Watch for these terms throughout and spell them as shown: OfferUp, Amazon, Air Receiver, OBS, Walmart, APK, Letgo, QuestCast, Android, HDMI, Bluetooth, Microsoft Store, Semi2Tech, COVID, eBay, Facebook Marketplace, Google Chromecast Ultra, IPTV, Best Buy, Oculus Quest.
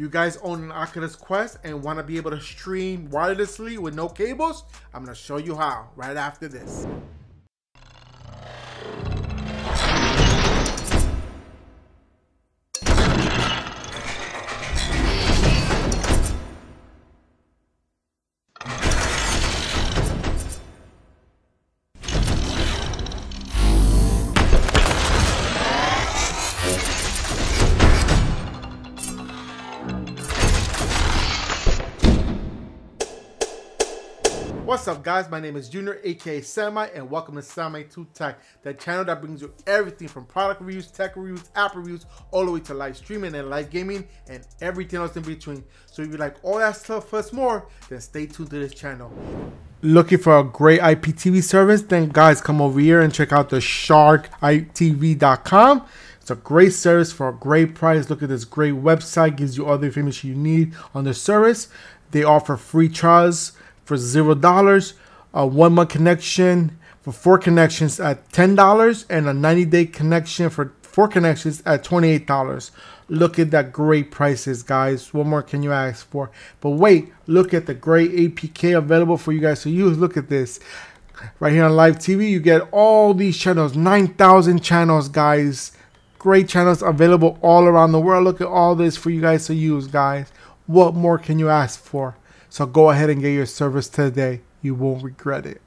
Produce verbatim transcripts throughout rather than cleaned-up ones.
you guys own an Oculus Quest and want to be able to stream wirelessly with no cables, I'm going to show you how right after this. What's up guys, my name is Junior aka Semi and welcome to Semi two Tech, the channel that brings you everything from product reviews, tech reviews, app reviews, all the way to live streaming and live gaming and everything else in between. So if you like all that stuff plus more, then stay tuned to this channel. Looking for a great I P T V service? Then guys, come over here and check out the shark I T V dot com. It's a great service for a great price. Look at this great website, gives you all the information you need on the service. They offer free trials for zero dollars, a one month connection for four connections at ten dollars, and a ninety day connection for four connections at twenty-eight dollars. Look at that great prices, guys. What more can you ask for? But wait, look at the great A P K available for you guys to use. Look at this. Right here on live T V, you get all these channels, nine thousand channels, guys. Great channels available all around the world. Look at all this for you guys to use, guys. What more can you ask for? So go ahead and get your service today. You won't regret it.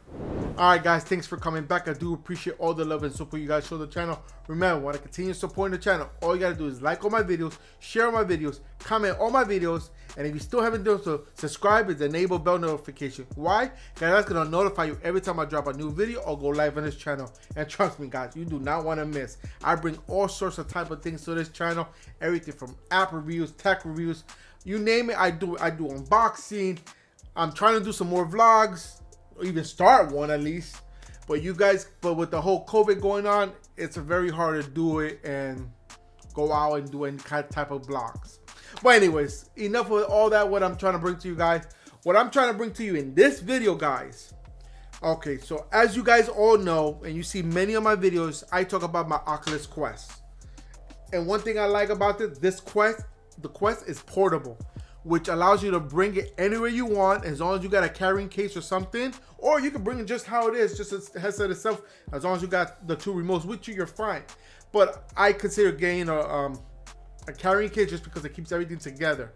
All right, guys, thanks for coming back. I do appreciate all the love and support you guys show the channel. Remember, want to continue supporting the channel, all you got to do is like all my videos, share my videos, comment all my videos, and if you still haven't done so, subscribe and enable bell notification. Why? Because that's going to notify you every time I drop a new video or go live on this channel. And trust me, guys, you do not want to miss. I bring all sorts of type of things to this channel, everything from app reviews, tech reviews, you name it, I do. I do unboxing. I'm trying to do some more vlogs, or even start one at least. But you guys, but with the whole COVID going on, it's very hard to do it and go out and do any kind of type of vlogs. But anyways, enough with all that. What I'm trying to bring to you guys, what I'm trying to bring to you in this video, guys. Okay, so as you guys all know, and you see many of my videos, I talk about my Oculus Quest. And one thing I like about this, this Quest, the Quest is portable, which allows you to bring it anywhere you want, as long as you got a carrying case or something, or you can bring it just how it is, just as headset itself, as long as you got the two remotes with you, you're fine. But I consider getting a, um, a carrying case just because it keeps everything together.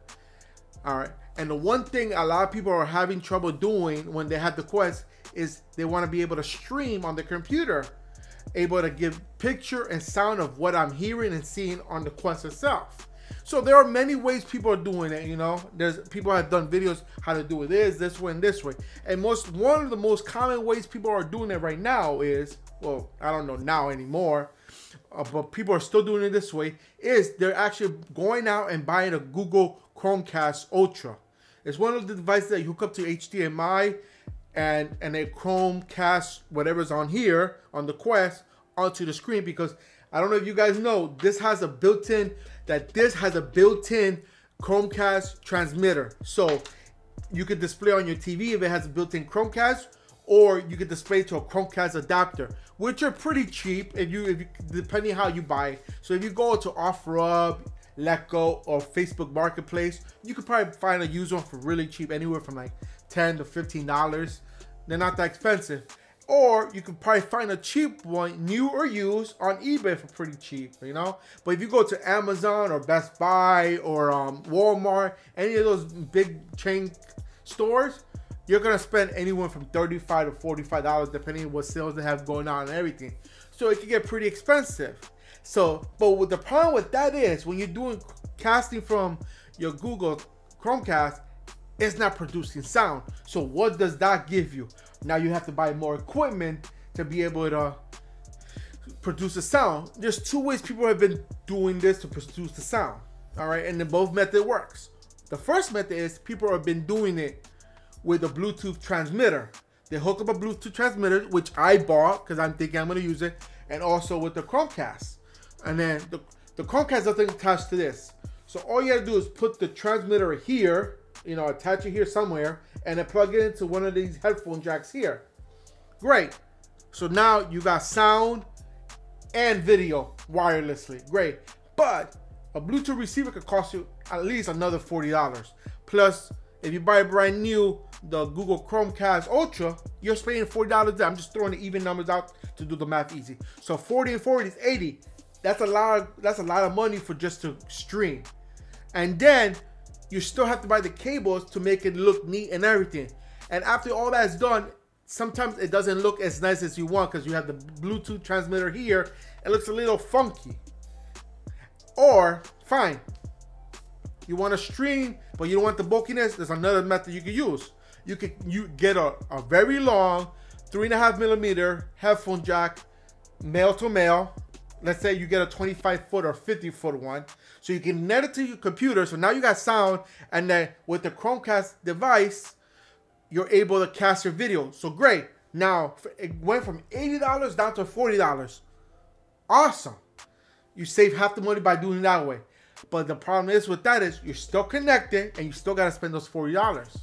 All right, and the one thing a lot of people are having trouble doing when they have the Quest is they want to be able to stream on the computer, able to give picture and sound of what I'm hearing and seeing on the Quest itself. So there are many ways people are doing it, you know. There's people have done videos how to do it this, this way, and this way. And most one of the most common ways people are doing it right now is, well, I don't know now anymore, uh, but people are still doing it this way, is they're actually going out and buying a Google Chromecast Ultra. It's one of the devices that you hook up to H D M I and, and a Chromecast, whatever's on here, on the Quest, onto the screen, because I don't know if you guys know, this has a built-in, that this has a built-in Chromecast transmitter. So you could display on your T V if it has a built-in Chromecast, or you could display to a Chromecast adapter, which are pretty cheap if you, if you depending how you buy it. So if you go to OfferUp, Letgo, or Facebook Marketplace, you could probably find a used one for really cheap, anywhere from like ten to fifteen dollars. They're not that expensive. Or you can probably find a cheap one, new or used, on eBay for pretty cheap, you know? But if you go to Amazon or Best Buy or um, Walmart, any of those big chain stores, you're gonna spend anywhere from thirty-five to forty-five dollars, depending on what sales they have going on and everything. So it can get pretty expensive. So, but what the problem with that is, when you're doing casting from your Google Chromecast, it's not producing sound. So what does that give you? Now you have to buy more equipment to be able to produce the sound. There's two ways people have been doing this to produce the sound. All right, and then both method works. The first method is people have been doing it with a Bluetooth transmitter. They hook up a Bluetooth transmitter, which I bought because I'm thinking I'm gonna use it, and also with the Chromecast. And then the, the Chromecast doesn't attach to this. So all you gotta do is put the transmitter here, you know, attach it here somewhere, and then plug it into one of these headphone jacks here. Great. So now you got sound and video wirelessly. Great. But a Bluetooth receiver could cost you at least another forty dollars. Plus, if you buy brand new, the Google Chromecast Ultra, you're spending forty dollars. I'm just throwing the even numbers out to do the math easy. So forty and forty is eighty. That's a lot of, that's a lot of money for just to stream. And then you still have to buy the cables to make it look neat and everything. And after all that's done, sometimes it doesn't look as nice as you want because you have the Bluetooth transmitter here. It looks a little funky. Or, fine, you want to stream, but you don't want the bulkiness, there's another method you can use. You could you get a, a very long three and a half millimeter headphone jack, male to male. Let's say you get a twenty-five foot or fifty foot one. So you can net it to your computer. So now you got sound, and then with the Chromecast device, you're able to cast your video. So great. Now it went from eighty dollars down to forty dollars. Awesome. You save half the money by doing it that way. But the problem is with that is you're still connected and you still got to spend those forty dollars.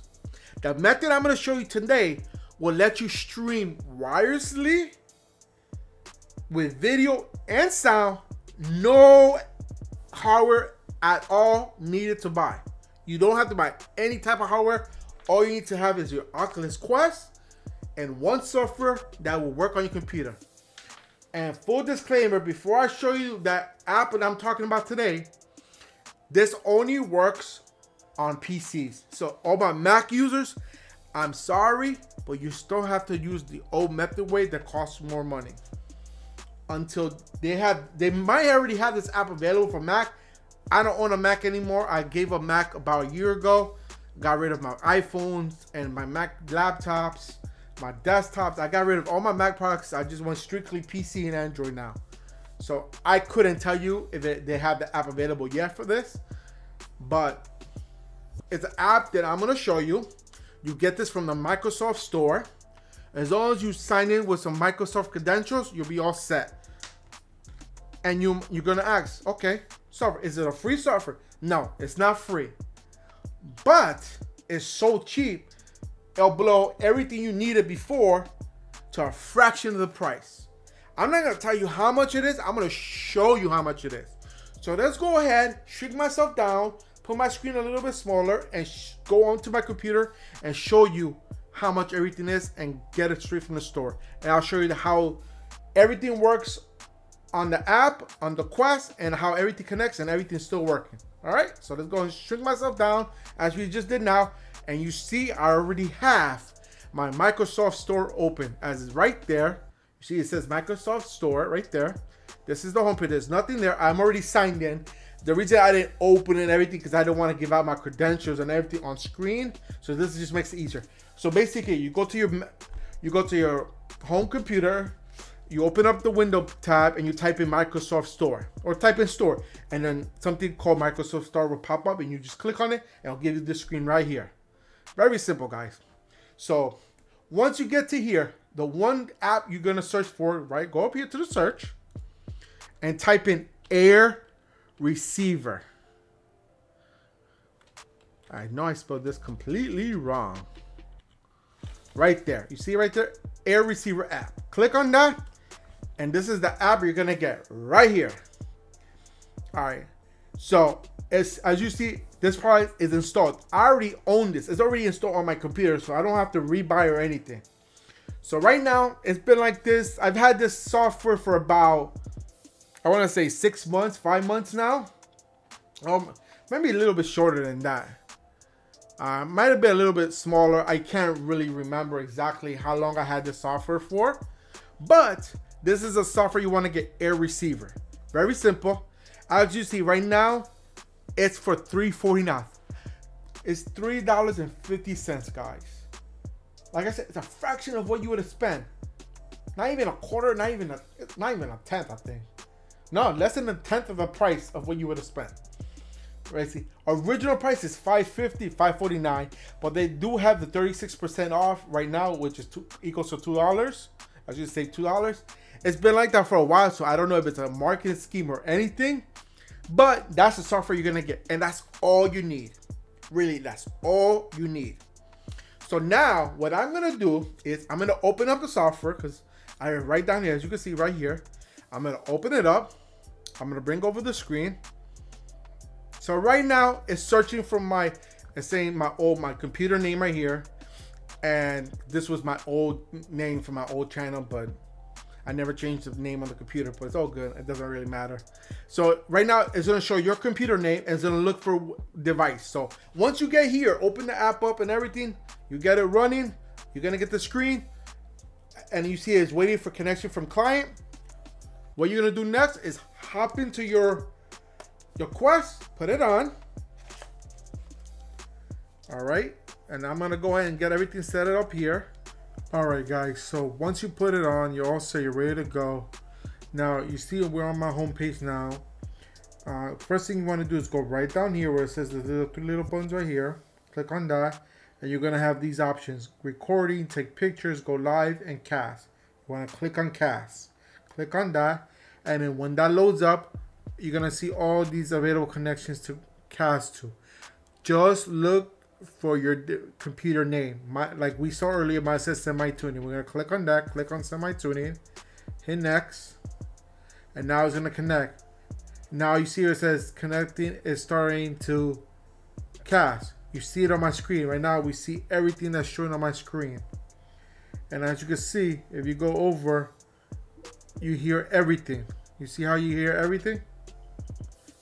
The method I'm going to show you today will let you stream wirelessly with video and sound, no hardware at all needed to buy. You don't have to buy any type of hardware. All you need to have is your Oculus Quest and one software that will work on your computer. And full disclaimer, before I show you that app that I'm talking about today, this only works on P Cs. So all my Mac users, I'm sorry, but you still have to use the old method way that costs more money. Until they have, they might already have this app available for Mac. I don't own a Mac anymore. I gave up Mac about a year ago. Got rid of my iPhones and my Mac laptops, my desktops. I got rid of all my Mac products. I just went strictly P C and Android now. So I couldn't tell you if it, they have the app available yet for this, but it's an app that I'm gonna show you. You get this from the Microsoft Store. As long as you sign in with some Microsoft credentials, you'll be all set. And you, you're gonna ask, okay, software, is it a free software? No, it's not free. But it's so cheap, it'll blow everything you needed before to a fraction of the price. I'm not gonna tell you how much it is, I'm gonna show you how much it is. So let's go ahead, shrink myself down, put my screen a little bit smaller, and go onto my computer and show you how much everything is and get it straight from the store. And I'll show you how everything works on the app, on the Quest, and how everything connects and everything's still working. All right, so let's go and shrink myself down as we just did now. And you see, I already have my Microsoft Store open as it's right there. You see, it says Microsoft Store right there. This is the homepage, there's nothing there. I'm already signed in. The reason I didn't open it and everything because I don't want to give out my credentials and everything on screen. So this just makes it easier. So basically you go to your, you go to your home computer, you open up the window tab and you type in Microsoft Store or type in store, and then something called Microsoft Store will pop up and you just click on it and it'll give you this screen right here. Very simple, guys. So once you get to here, the one app you're gonna search for, right? Go up here to the search and type in Air Receiver. I know I spelled this completely wrong. Right there, you see right there, Air Receiver app. Click on that. And this is the app you're gonna get right here. All right, so as, as you see, this product is installed. I already own this, it's already installed on my computer, so I don't have to rebuy or anything. So right now, it's been like this. I've had this software for about, I wanna say six months, five months now. Um, maybe a little bit shorter than that. Uh, might have been a little bit smaller. I can't really remember exactly how long I had this software for, but this is a software you want to get, Air Receiver. Very simple. As you see right now, it's for three forty-nine. It's three dollars and fifty cents, guys. Like I said, it's a fraction of what you would have spent. Not even a quarter, not even a, not even a tenth, I think. No, less than a tenth of the price of what you would have spent. Right, see, original price is five fifty, five forty-nine, but they do have the thirty-six percent off right now, which is two, equals to two dollars. I should say two dollars. It's been like that for a while, so I don't know if it's a marketing scheme or anything, but that's the software you're gonna get, and that's all you need. Really, that's all you need. So now what I'm gonna do is I'm gonna open up the software, because I am right down here, as you can see right here. I'm gonna open it up. I'm gonna bring over the screen. So right now it's searching for my, it's saying my old, my computer name right here. And this was my old name for my old channel, but I never changed the name on the computer, but it's all good. It doesn't really matter. So right now it's gonna show your computer name and it's gonna look for device. So once you get here, open the app up and everything, you get it running, you're gonna get the screen and you see it's waiting for connection from client. What you're gonna do next is hop into your, your Quest, put it on. All right, and I'm gonna go ahead and get everything set up here. All right guys, so once you put it on, you're all set, you're ready to go. Now you see we're on my home page now. Uh, first thing you wanna do is go right down here where it says the little, three little buttons right here, click on that, and you're gonna have these options, recording, take pictures, go live, and cast. You wanna click on cast, click on that, and then when that loads up, you're gonna see all these available connections to cast to. Just look for your computer name. My, like we saw earlier, mine says semi two tech. We're gonna click on that, click on semi two tech, hit next, and now it's gonna connect. Now you see it says connecting is starting to cast. You see it on my screen. Right now we see everything that's shown on my screen. And as you can see, if you go over, you hear everything. You see how you hear everything?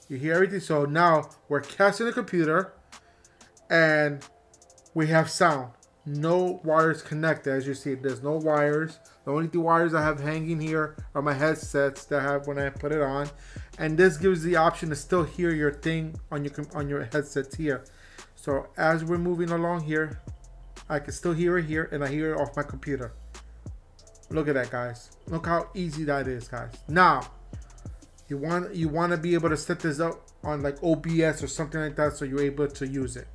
You hear everything. So now we're casting the computer and we have sound. No wires connected, as you see, there's no wires. The only two wires I have hanging here are my headsets that I have when I put it on. And this gives the option to still hear your thing on your on your headsets here. So as we're moving along here, I can still hear it here and I hear it off my computer. Look at that, guys. Look how easy that is, guys. Now, you want, you want to be able to set this up on like O B S or something like that so you're able to use it.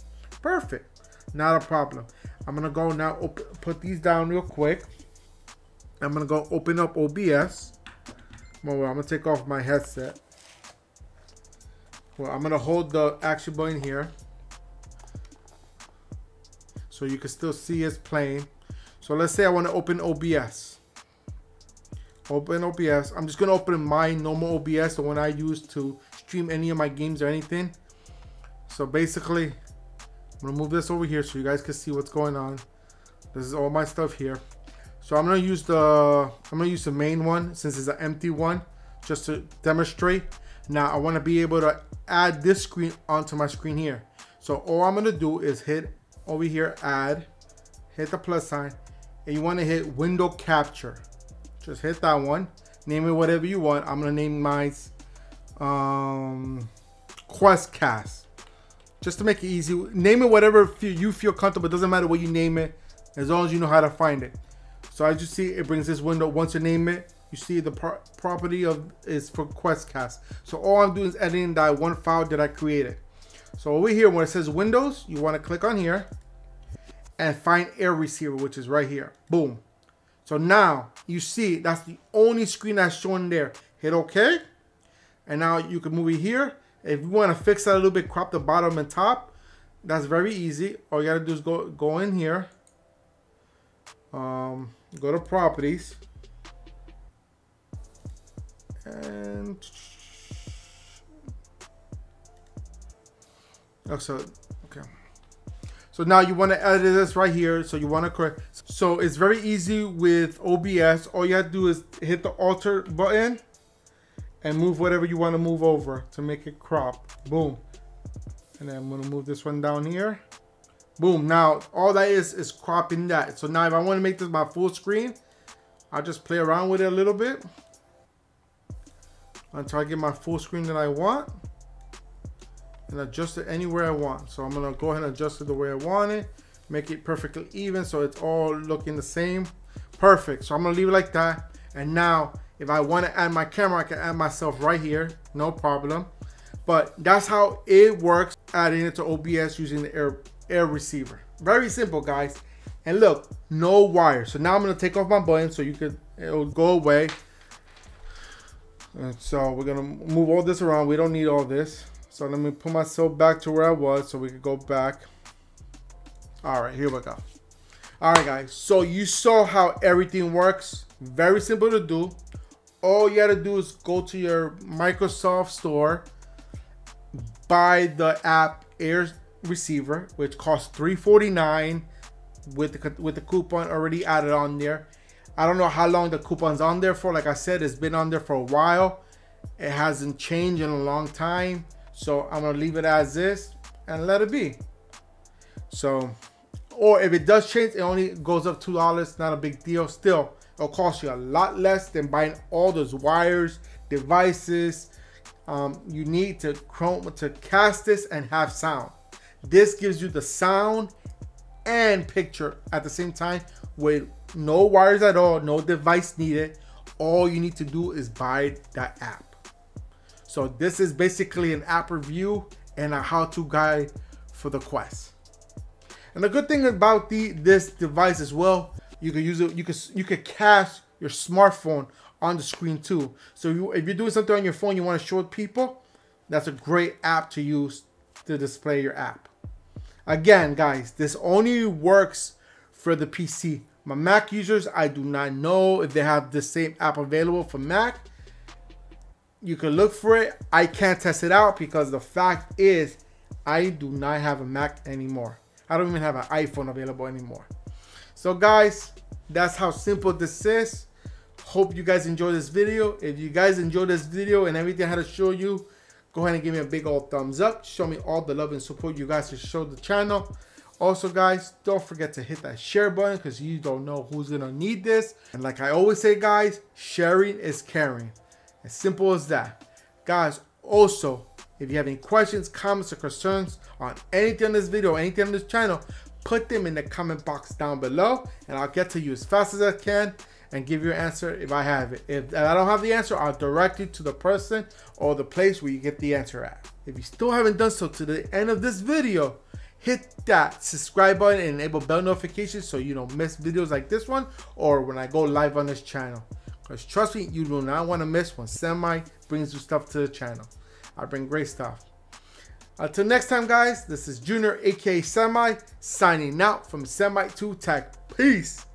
Perfect, not a problem. I'm gonna go now open, put these down real quick. I'm gonna go open up O B S. Well, I'm gonna take off my headset. Well, I'm gonna hold the action button here so you can still see it's playing. So let's say I want to open O B S. Open O B S. I'm just gonna open my normal O B S, the one I use to stream any of my games or anything. So basically, I'm gonna move this over here so you guys can see what's going on. This is all my stuff here. So I'm gonna use the I'm gonna use the main one since it's an empty one, just to demonstrate. Now I want to be able to add this screen onto my screen here. So all I'm gonna do is hit over here, add, hit the plus sign, and you want to hit window capture. Just hit that one. Name it whatever you want. I'm gonna name mine um, QuestCast. Just to make it easy, name it whatever you feel comfortable. It doesn't matter what you name it, as long as you know how to find it. So as you see, it brings this window. Once you name it, you see the pro property of is for QuestCast. So all I'm doing is editing that one file that I created. So over here, when it says Windows, you want to click on here and find Air Receiver, which is right here. Boom. So now you see that's the only screen that's shown there. Hit OK, and now you can move it here. If you want to fix that a little bit, crop the bottom and top. That's very easy. All you gotta do is go go in here. Um, go to properties, and oh, so okay. So now you want to edit this right here. So you want to correct. So it's very easy with O B S. All you have to do is hit the alter button and move whatever you want to move over to make it crop. Boom. And then I'm going to move this one down here. Boom. Now all that is is cropping that. So now if I want to make this my full screen, I'll just play around with it a little bit until I get my full screen that I want and adjust it anywhere I want. So I'm going to go ahead and adjust it the way I want it, make it perfectly even so it's all looking the same. Perfect. So I'm going to leave it like that. And now if I want to add my camera, I can add myself right here, no problem. But that's how it works, adding it to O B S using the air, air receiver. Very simple, guys. And look, no wire. So now I'm going to take off my button so you could, it'll go away. And so we're going to move all this around. We don't need all this. So let me put myself back to where I was so we can go back. All right, here we go. All right, guys. So you saw how everything works. Very simple to do. All you gotta do is go to your Microsoft Store, buy the app Air Receiver, which costs three forty-nine with the, with the coupon already added on there. I don't know how long the coupon's on there for. Like I said, it's been on there for a while. It hasn't changed in a long time. So I'm gonna leave it as is and let it be. So, or if it does change, it only goes up two dollars, not a big deal. Still, it'll cost you a lot less than buying all those wires, devices. Um, you need to chrome to cast this and have sound. This gives you the sound and picture at the same time with no wires at all, no device needed. All you need to do is buy that app. So this is basically an app review and a how-to guide for the Quest. And the good thing about the this device as well, you can use it, you can you can cast your smartphone on the screen too. So you, if you're doing something on your phone you want to show people, that's a great app to use to display your app. Again, guys, this only works for the P C. My Mac users, I do not know if they have the same app available for Mac. You can look for it. I can't test it out because the fact is I do not have a Mac anymore. I don't even have an iPhone available anymore. So guys, that's how simple this is. Hope you guys enjoyed this video. If you guys enjoyed this video and everything I had to show you, go ahead and give me a big old thumbs up. Show me all the love and support you guys to show the channel. Also, guys, don't forget to hit that share button because you don't know who's gonna need this. And like I always say, guys, sharing is caring. As simple as that. Guys, also, if you have any questions, comments, or concerns on anything on this video, or anything on this channel, put them in the comment box down below and I'll get to you as fast as I can and give you an answer if I have it. If I don't have the answer, I'll direct you to the person or the place where you get the answer at. If you still haven't done so to the end of this video, hit that subscribe button and enable bell notifications so you don't miss videos like this one or when I go live on this channel. Because trust me, you do not want to miss when Semi brings you stuff to the channel. I bring great stuff. Until next time, guys, this is Junior, aka Semi, signing out from Semi two Tech. Peace.